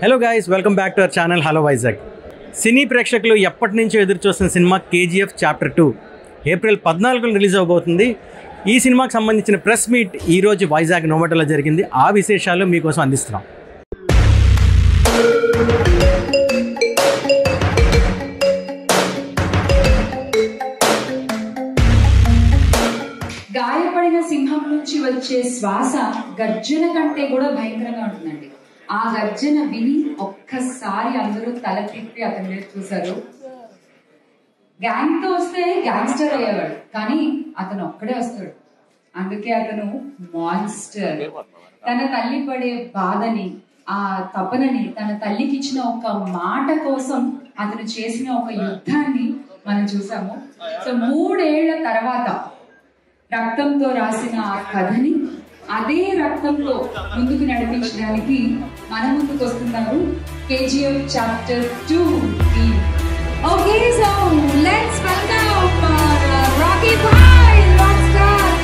Hello guys welcome back to our channel hello Vizag. సినీ ప్రేక్షకులు ఎప్పటి నుంచో ఎదురుచూస్తున్న సినిమా కేజీఎఫ్ చాప్టర్ 2 ఏప్రిల్ 14న రిలీజ్ అవబోతుంది. ఈ సినిమాకి సంబంధించిన ప్రెస్ మీట్ ఈరోజు వైజాగ్ నోవటలో జరిగింది. ఆ విశేషాలు మీకోసం అందిస్తున్నాం. గాయపడిన సింహం నుంచి వచ్చే శ్వాస గర్జన కంటే కూడా భయంకరంగా ఉంటుందండి. ఆ గర్జన విని ఒక్కసారి అందరూ తల తిప్పి అతని చూశారు. గ్యాంగ్ తో వస్తే గ్యాంగ్స్టర్ అయ్యేవాడు, కానీ అతను ఒక్కడే వస్తాడు. అందుకే అతను మాన్స్టర్. తన తల్లి పడే బాధని, ఆ తపనని, తన తల్లికి ఇచ్చిన ఒక మాట కోసం అతను చేసిన ఒక యుద్ధాన్ని మనం చూసాము. సో 3 ఏళ్ల తర్వాత రక్తంతో రాసిన ఆ కథని అదే రక్తంలో ముందుకు నడిపించడానికి మన ముందుకు వస్తున్నారు KGF chapter 2. Okay, so let's welcome Rocky Bhai rockstar.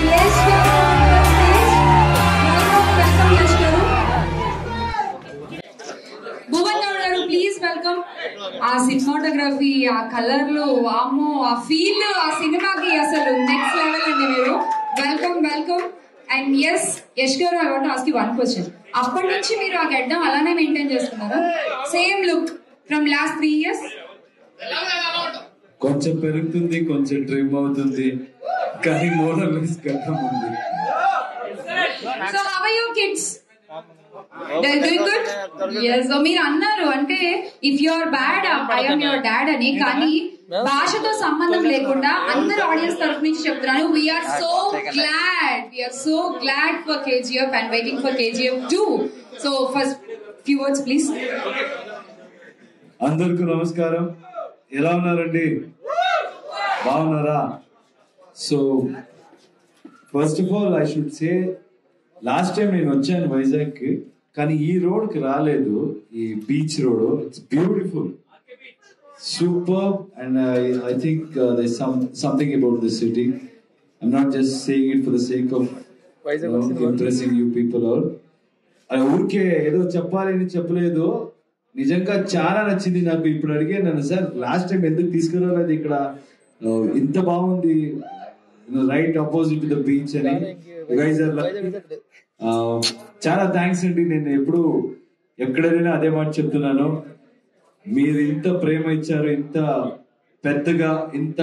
Bhuvan Gowda garu please welcome. ఆ సినిమాటోగ్రఫీ, ఆ కలర్లు, అమ్మో ఆ ఫీల్, ఆ సినిమాకి అసలు నెక్స్ట్ లెవెల్ అండి. మీరు welcome welcome. And yes, Yash garu, I want to ask you one question. Appan nunchi meeru aa geddam alane maintain chestunnara, same look from last 3 years? Koncham perugutundi, koncham trim avutundi, kaani more or less geddam undi. So how are your kids? They're doing good? Yes, so meeru annaru ante if you are bad I am your dad ani, kaani భాషతో సంబంధం లేకుండా అందరు audience తరఫు నుంచి చెప్తున్నాను. We are so glad for KGF and waiting for KGF 2. So first few words please. అందరికీ నమస్కారం. ఎలా ఉన్నారండి? బాగున్నారా? So first of all I should say, last time నేను వచ్చాను వైజాగ్ కి, కానీ ఈ రోడ్ కి రాలేదు. ఈ beach road, it's beautiful, superb, and I think there's something about this city. I'm not just saying it for the sake of impressing you people all. I okay edo cheppali ani cheppaledo, nijanga chaala nachindi naaku. Ippudu adigaanu sir, last time enduku teeskaraladu ikkada, inta baagundi, right opposite to the beach ani. You guys are lucky. Chaala thanks andi. Nenu eppudu ekkadaina adhe maat cheptunanu. మీరు ఇంత ప్రేమ ఇచ్చారు, ఇంత పెద్దగా, ఇంత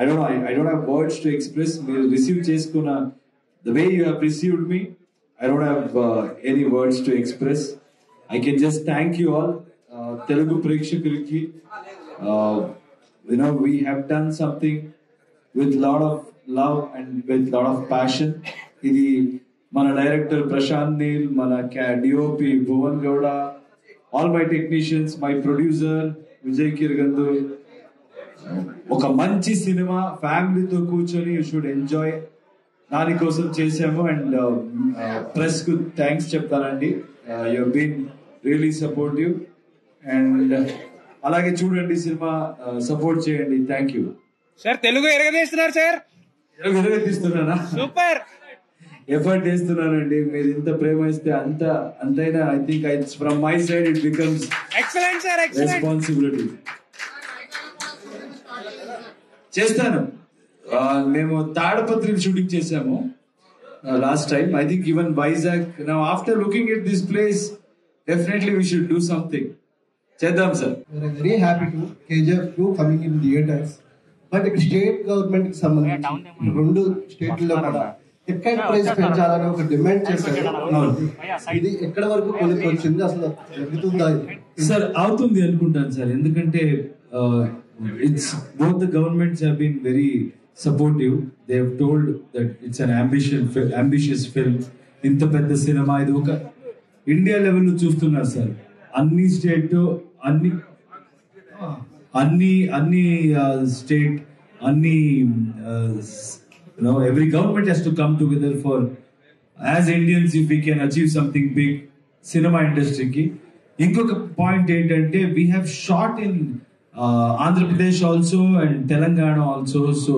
I don't have words to express. మీరు receive చేసుకున్న the way you have received me, I don't have any words to express. I can just thank you all. Telugu ప్రేక్షకులకి, you know, we have done something with lot of love and with lot of passion. Idi mana director Prashaneel, mana DOP Bhuvan Gauda, all my technicians, my producer Vijay Kirgandhu. Oka manchi cinema family tho kuchoni you should enjoy. Nani kosam chesamu. And press ku thanks cheptarandi. You have been really supportive, and alage chudandi cinema, support cheyandi. Thank you sir. Telugu eragadisthunar sir, eragadisthunara super effort చేస్తున్నానండి. మీరు ఇంత ప్రేమ ఇస్తే అంతైనా I think it's from my side it becomes excellent sir, excellent responsibility. చేస్తాను. మేము తాడపత్రిలో shooting చేసాము last time. I think even Vizag, now after looking at this place definitely we should do something. చేద్దాం sir. We are very happy to KGF 2 coming in theaters, but the state government కి సంబంధించి రెండు స్టేట్లలో కూడా ticket price పెంచాలని ఒక demand చేశారు. ఇది ఎక్కడ వరకు కొనుక్కొచ్చింది, అసలు జరుగుతుందా? సార్ అవుతుంది అనుకుంటాను సార్, ఎందుకంటే it's both the governments have been very supportive. They have told that it's an ambitious film. ఇంత పెద్ద సినిమా, ఇది ఒక ఇండియా లెవెల్లో చూస్తున్నారు సార్. అన్ని state No, every government has to come together for, as Indians, if we can achieve something big, cinema industry ki. Inkoka point entante, we have shot in Andhra Pradesh also and Telangana also, so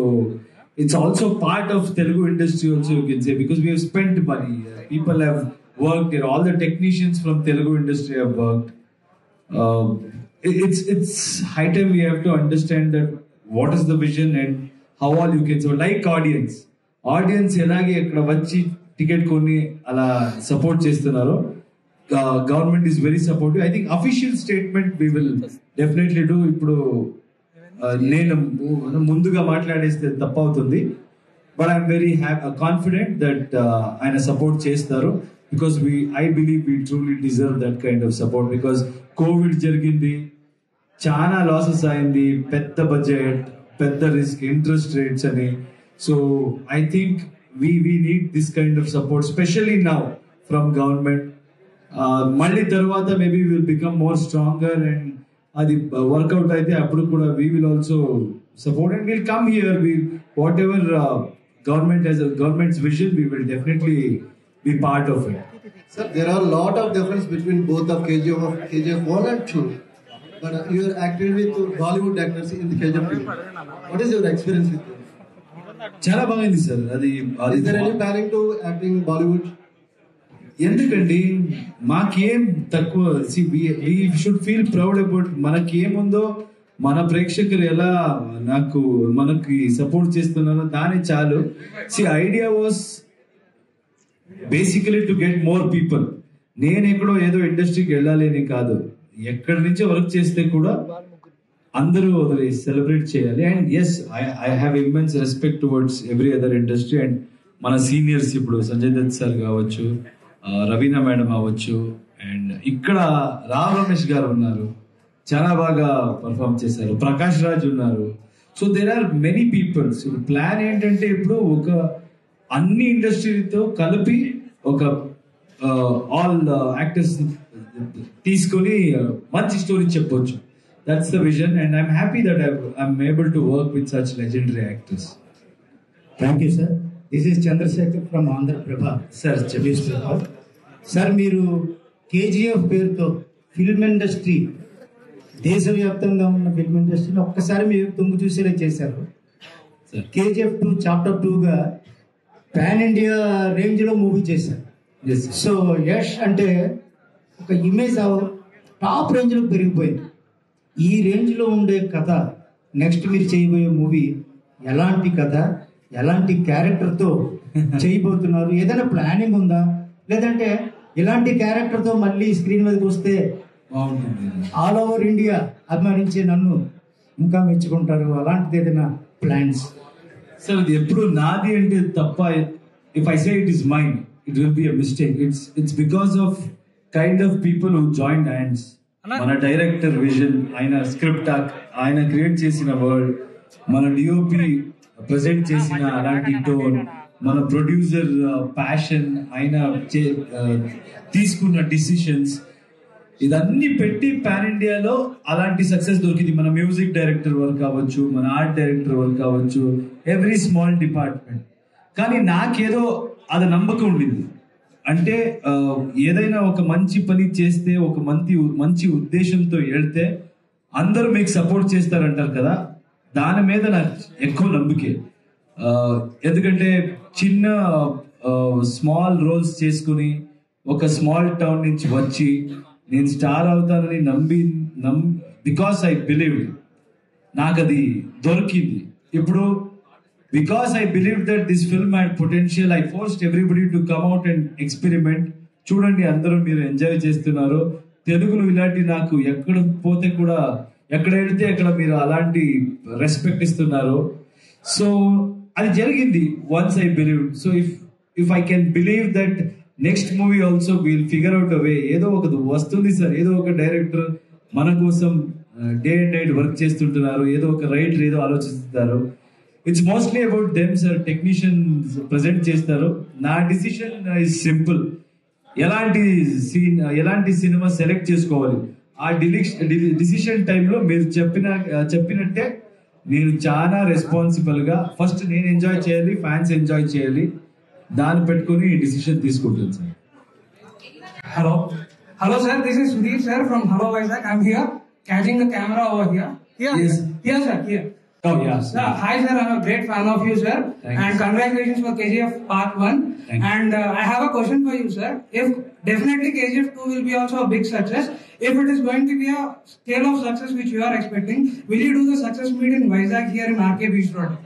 it's also part of Telugu industry also you can say, because we have spent money. People have worked there. All the technicians from Telugu industry have worked. It's high time we have to understand that what is the vision and how all you can. So like audience elagi ikkada vachi ticket konni ala support chestunaro. Government is very supportive. I think official statement we will definitely do. Ippudu nenu munduga maatladeste tappu avutundi, but I am very confident that ayana support chestaru, because I believe we truly deserve that kind of support, because COVID jarigindi, chaana losses ayindi, pedda budget, pedda risk, interest rates ani. So I think we need this kind of support, especially now from government. Malli tarvata maybe we will become more stronger, and adi work out aithe appudu kuda we will also support, and we'll come here. We whatever government's vision, we will definitely be part of it. Sir, there are a lot of difference between both of KGF 1 and 2, but you are acting with Bollywood actors in the KGF film. What is your experience with them? Chala bagindi sir. Adi is there any planning to acting in Bollywood? ఎందుకండి మాకేం తక్కువ. We should feel proud about మనకేముందో, మన ప్రేక్షకులు ఎలా మనకి support చేస్తున్నారో దాని చాలు. Idea was basically to get more people. నేను ఎక్కడో ఏదో ఇండస్ట్రీకి వెళ్ళాలని కాదు, ఎక్కడి నుంచి వర్క్ చేస్తే కూడా అందరూ సెలబ్రేట్ చేయాలి. And yes, I have immense respect towards every other industry. And మన సీనియర్స్ ఇప్పుడు సంజయ్ దత్ సార్ కావచ్చు, రవీనా మేడం అవ్వచ్చు, అండ్ ఇక్కడ రామ్ రమేష్ గారు ఉన్నారు, చాలా బాగా పర్ఫామ్ చేశారు, ప్రకాష్ రాజ్ ఉన్నారు. So there are many peoples. Plan ఏంటంటే ఇప్పుడు ఒక అన్ని ఇండస్ట్రీతో కలిపి ఒక ఆల్ యాక్టర్స్ తీసుకొని మంచి స్టోరీ చెప్పవచ్చు. That's the vision, and I'm happy that I'm able to work with such legendary actors. Thank you sir. This is Chandrasekhar from Andhra Prabha. Sir, sir, మీరు KGF పేరుతో ఫిల్మ్ ఇండస్ట్రీ, దేశవ్యాప్తంగా ఉన్న film ఇండస్ట్రీని ఒక్కసారి మీరు తుంగు చూసేలా చేశారు. KGF 2 చాప్టర్ 2గా పాన్ ఇండియా రేంజ్లో మూవీ చేశారు. సో యష్ అంటే ఒక ఇమేజ్ టాప్ రేంజ్లో పెరిగిపోయింది. ఈ రేంజ్లో ఉండే కథ నెక్స్ట్ మీరు చేయబోయే మూవీ ఎలాంటి కథ, ఎలాంటి క్యారెక్టర్తో చేయబోతున్నారు? ఏదైనా ప్లానింగ్ ఉందా, లేదంటే ఇలాంటి క్యారెక్టర్తో మళ్ళీ స్క్రీన్ మీదకి వస్తే ఆల్ ఓవర్ ఇండియా అభిమానించే నన్ను ఇంకా మెచ్చుకుంటారు, అలాంటిది ఏదైనా ప్లాన్స్? సార్, ఇది ఎప్పుడు నాది అంటే తప్ప. If I say it is mine, it will be a mistake. It's because of kind of people who join hands. మన డైరెక్టర్ విజన్, ఆయన స్క్రిప్ట్, ఆయన క్రియేట్ చేసిన వరల్డ్, మన డిఓపి ప్రజెంట్ చేసిన అలాంటి టోన్, మన ప్రొడ్యూసర్ ప్యాషన్, ఆయన తీసుకున్న డిసిషన్స్, ఇదన్నీ పెట్టి పాన్ ఇండియాలో అలాంటి సక్సెస్ దొరికింది. మన మ్యూజిక్ డైరెక్టర్ వర్క్ అవ్వచ్చు, మన ఆర్ట్ డైరెక్టర్ వర్క్ అవ్వచ్చు, ఎవ్రీ స్మాల్ డిపార్ట్మెంట్. కానీ నాకేదో అది నమ్మకం ఉండింది, అంటే ఏదైనా ఒక మంచి పని చేస్తే, ఒక మంచి ఉద్దేశంతో వెళ్తే అందరూ మీకు సపోర్ట్ చేస్తారంటారు కదా, దాని మీద నాకు ఎక్కువ నమ్మికే. ఎందుకంటే చిన్న స్మాల్ రోల్స్ చేసుకుని ఒక స్మాల్ టౌన్ నుంచి వచ్చి నేను స్టార్ అవుతానని బికాస్ ఐ బిలీవ్, నాకు అది దొరికింది. ఇప్పుడు because I believe that this film had potential, I forced everybody to come out and experiment. చూడండి అందరూ మీరు ఎంజాయ్ చేస్తున్నారు. తెలుగులో ఇలాంటి నాకు ఎక్కడ పోతే కూడా, ఎక్కడ వెళితే అక్కడ మీరు అలాంటి రెస్పెక్ట్ ఇస్తున్నారు. సో అది జరిగింది once I believe. So if I can believe that next movie also will figure out అవే, ఏదో ఒకటి వస్తుంది సార్. ఏదో ఒక డైరెక్టర్ మన కోసం డే అండ్ నైట్ వర్క్ చేస్తుంటున్నారు, ఏదో ఒక రైటర్ ఏదో ఆలోచిస్తున్నారు. It's mostly about them sir. Technicians present చేస్తారు. నా డిసిషన్ ఇస్ సింపుల్, ఎలాంటి సినిమా సెలెక్ట్ చేసుకోవాలి. ఆ డిసిషన్ టైంలో మీరు చెప్పినట్టే నేను చాలా రెస్పాన్సిబుల్గా ఫస్ట్ నేను ఎంజాయ్ చేయాలి, ఫ్యాన్స్ ఎంజాయ్ చేయాలి, దాన్ని పెట్టుకుని ఈ డిసిషన్ తీసుకుంటాను sir. Hello hello sir, this is Sudheer sir from hello Vizag. I'm here catching the camera over here. Yeah sir, here. Oh, yeah. Sir, hi sir, I'm a great fan of you, sir. Thanks. And congratulations for KGF Part 1. Thanks. And I have a question for you, sir. If definitely KGF 2 will be also a big success, if it is going to be a scale of success which you are expecting, will you do the success meet in Vizag here in RK Beach Road?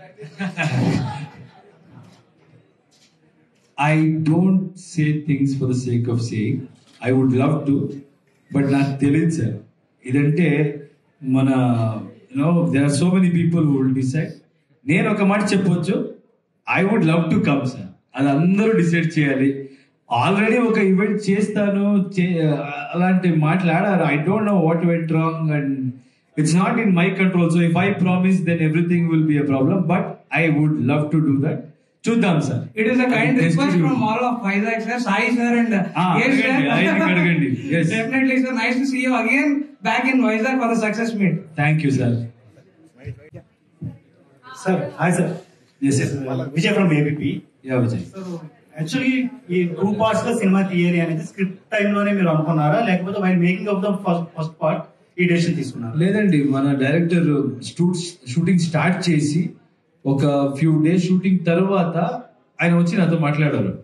I don't say things for the sake of saying. I would love to, but not tell it, sir. No, there are so many people who will decide. I would love to come, sir. Allandaru decide cheyali. Already oka event chestanu, alante maatladar. I don't know what went wrong, and it's not in my control. So if I promise, then everything will be a problem. But I would love to do that. Chuddam, sir. It is a kind request from all of Vizag, sir. Sai, sir, and yes, sir. Yes. Definitely, sir. Nice to see you again back in Vizag for the success meet. Thank you, sir. Sir, hi, sir. Yes, sir. Vichai from ABP. Yeah, Vichai. So, actually, in 2 parts of the cinema theory, and the script time, like while making of the first part, he decision this one. Ledandi, mana director shooting start chesi. Okay, few days shooting tarvata, I know Chinato Matladar.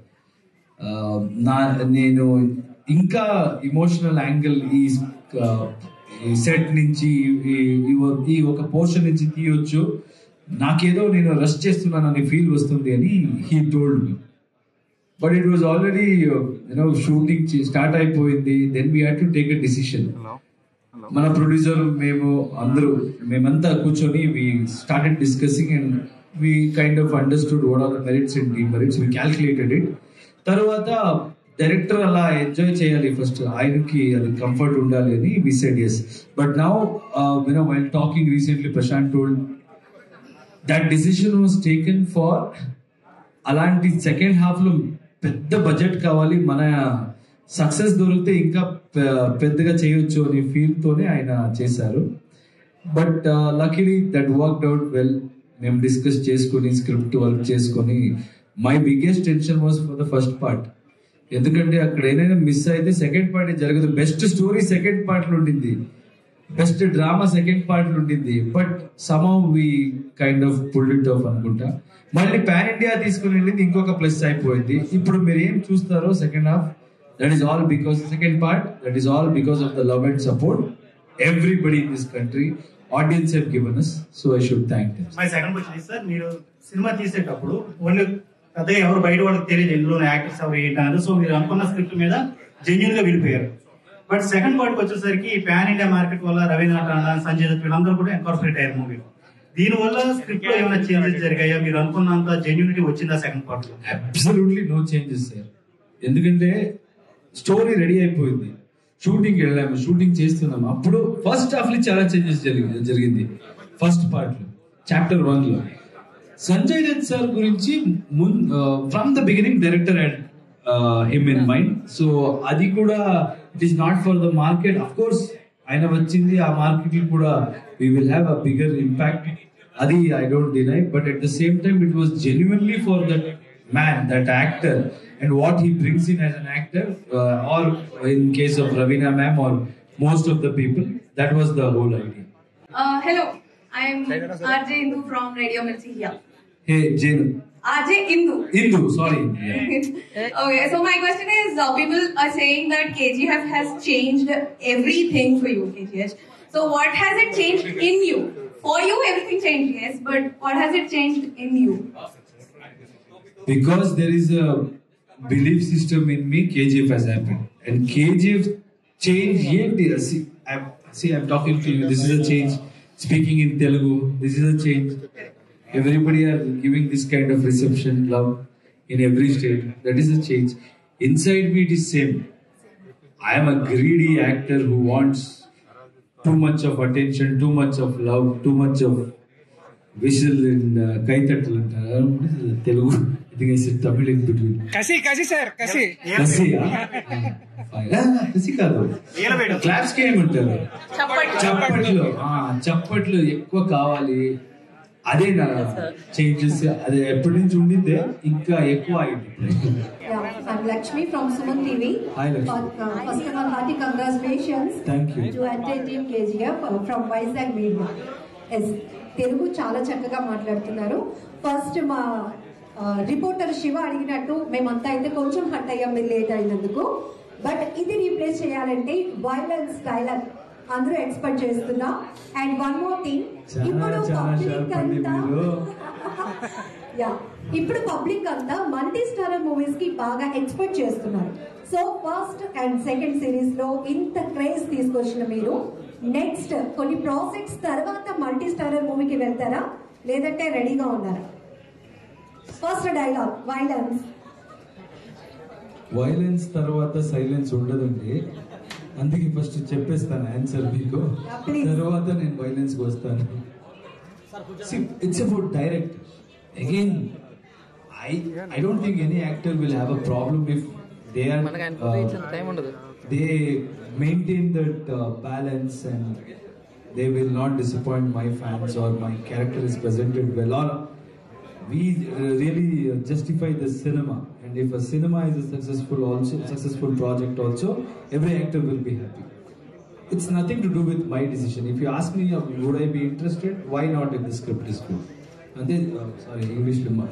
Inka emotional angle is set ninchi, he woke a portion in Chitiocho, Nakedo, Nino Rustestunana, and feel was Tundiani, he told me. But it was already, shooting start I poindi, then we had to take a decision. Hello. Mana producer Memo Andhra Memanta Kuchoni, we started discussing and we kind of understood what are the merits and demerits. We calculated it. Tarvata director ala enjoy cheyali first. Ayuki and comfort undalani, we said yes. But now while talking recently, Prashant told that decision was taken for Alanti second half lo pedda budget kavali mana success dorute inka peddaga cheyochu ani feel tone aina chesaru, but luckily that worked out well. Mem discuss cheskoni script work cheskoni. My biggest tension was for the first part, endukante akkade enaina miss ayithe second part jaragadu. Best story second part lo undindi, best drama second part lo undindi, but somehow we kind of pulled it off anukunta. Malli pan India teeskoni ellindi inkoka plus ayipoyindi. Ippudu meer em chustaro second half, that is all because the second part, that is all because of the love and support everybody in this country, audience have given us. So I should thank them. My second question is, sir, you cinema thesis tappudu, one other ever by what theory, Luna actors are eight, and so we run on a script together, genuinely will pair. But second part, which is a pan India market, Raveena Tandon, Sanjay Dutt, Kirgandhu, and corporate air movie. Dinola script changes, we run on the genuinity which in the second part. Absolutely no changes, sir. In the day, story ready అయిపోయింది. Shooting వెళ్ళాము, shooting చేస్తున్నాము. అప్పుడు first half లో చాలా changes జరిగింది. First part లో chapter 1 లో Sanjay Dutt sir గురించి from the beginning director had him in mind. So అది కూడా it is not for the market. Of course ఆయన వచ్చింది ఆ మార్కెట్ కూడా we will have a bigger impact, అది I don't deny. But at the same time it was genuinely for that man, that actor, and what he brings in as an actor, or in case of Raveena ma'am or most of the people, that was the whole idea. Hello, I'm RJ Hindu from Radio Mirchi here. Hey, Jenu. RJ Hindu. Hindu, sorry. Yeah. Okay, so my question is, people are saying that KGF has changed everything for you, KGF. So what has it changed in you? For you, everything changed, yes, but what has it changed in you? Because there is a belief system in me, KGF has happened. And KGF change yet. See, I'm talking to you. This is a change. Speaking in Telugu, this is a change. Everybody are giving this kind of reception, love in every state. That is a change. Inside me, it is same. I am a greedy actor who wants too much of attention, too much of love, too much of whistle and kaitattal and Telugu. I think I said Tamil in between. Kasi sir, Kasi. Kasi, Kasi kaadu. Claps ke muntaru. Chappatlu. Chappatlu ekkuva kavali. Ade na changes. Ade eppadi nunchi undinde inka ekkuva ayindi. Yeah, I'm Lakshmi from Suman TV. Hi Lakshmi. First of all, hearty congratulations. Thank you. To entire team KGF from Vizag Media. Yes. Telugu చాలా చక్కగా మాట్లాడుతున్నారు. First మా reporter Shiva అడిగినట్టు మేమంతా అయితే కొంచెం hot అయ్యాం మీరు లేట్ అయినందుకు. బట్ ఇది రీప్లేస్ చేయాలంటే వైలెన్స్ స్టైల్ అందరూ ఎక్స్పెక్ట్ చేస్తున్నా. అండ్ వన్ మోర్ థింగ్, ఇప్పుడు పబ్లిక్ అంతా మల్టీ స్టారర్ మూవీస్ కి బాగా ఎక్స్పెక్ట్ చేస్తున్నారు. So first and second series లో ఇంత క్రేజ్ తీసుకొచ్చిన మీరు నెక్స్ట్ కొన్ని ప్రాజెక్ట్స్ తర్వాత మల్టీ స్టారర్ మూవీకి వెళ్తారా లేదంటే రెడీగా ఉన్నారా? First dialogue violence. వైలెన్స్ తర్వాత సైలెన్స్ ఉండదండి, అందుకే ఫస్ట్ చెప్పేస్తాను ఆన్సర్ మీకు, తర్వాత నేను వైలెన్స్ కి వస్తాను. It's about direct again. I don't think any actor will have a problem if they are they maintain that balance and they will not disappoint my fans or my character is presented well or we really justify the cinema. And if a cinema is a successful project also, every actor will be happy. It's nothing to do with my decision. If you ask me would I be interested, why not if the script is good? And then sorry English film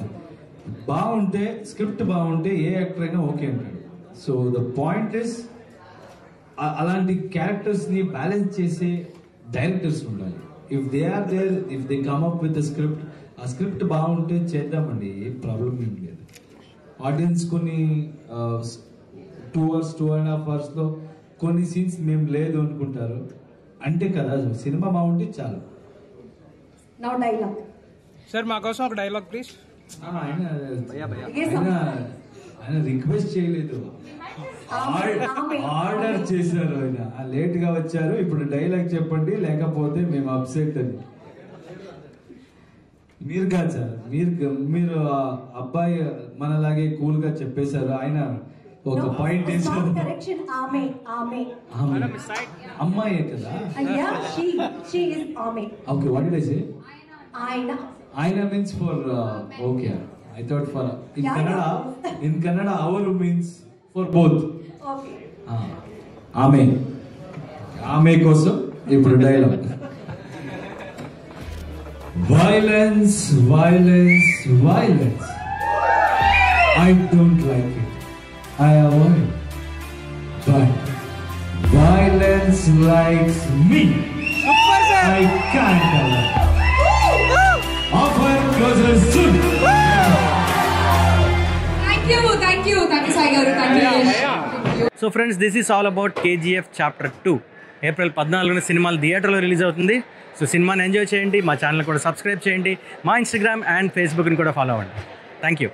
బాగుంటే script బాగుంటే ఏ actor అయినా okay అంటాడు. So the point is అలాంటి characters ని balance చేసే directors ఉండాలి. If they are there, if they come up with the script, ఆ స్క్రిప్ట్ బాగుంటే చేద్దామండి, ఏ ప్రాబ్లం ఏం లేదు. ఆడియన్స్ కొన్ని 2 hours 2.5 hours లో కొన్ని సీన్స్ మేము లేదు అనుకుంటారు అంటే కదా, సినిమా బాగుంటే చాలు. నౌ డైలాగ్ సార్, మా కోసం ఒక డైలాగ్ ప్లీజ్. ఆయన రిక్వెస్ట్ చేయలేదు, ఆర్డర్ చేశారు. ఆయన లేట్ గా వచ్చారు, ఇప్పుడు డైలాగ్ చెప్పండి లేకపోతే మేము అప్సెట్ అని. మీరు కాదు సార్, మీరు అబ్బాయి మనలాగే కూల్ గా చెప్పేశారు. ఆయన ఒక పాయింట్ వేశారు. అమ్మాయే కదా. Okay, what did I say? Aina means for okay. I thought for in Kannada avaru means for both. Okay. Aame kosam ippudu dialogue. Violence. I don't like it. I avoid it. But violence likes me. Super sir. I can't avoid it. Offer closes soon. Thank you Sai garu, thank you. So friends, this is all about KGF Chapter 2. April 14న సినిమా theatre లో release అవుతుంది. So సినిమాని enjoy చేయండి, మా channel కూడా subscribe చేయండి, మా Instagram and Facebook ని కూడా ఫాలో అవ్వండి. థాంక్యూ.